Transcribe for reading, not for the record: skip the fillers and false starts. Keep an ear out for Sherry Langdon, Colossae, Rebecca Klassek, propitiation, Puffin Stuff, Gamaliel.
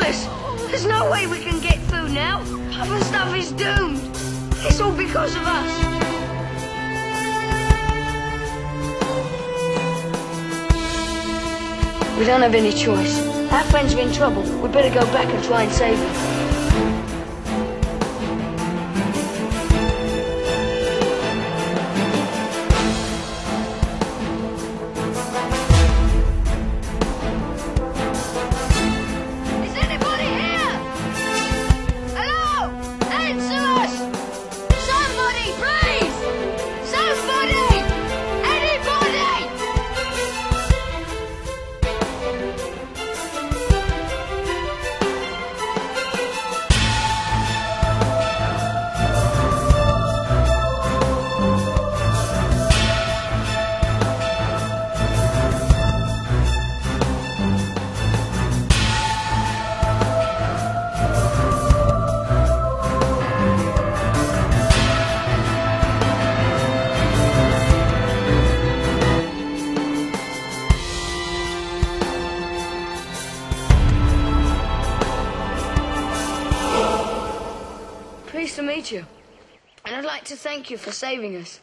hopeless. There's no way we can get food now. Puffin Stuff is doomed. It's all because of us. We don't have any choice. Our friends are in trouble. We better go back and try and save them. Pleased to meet you, and I'd like to thank you for saving us.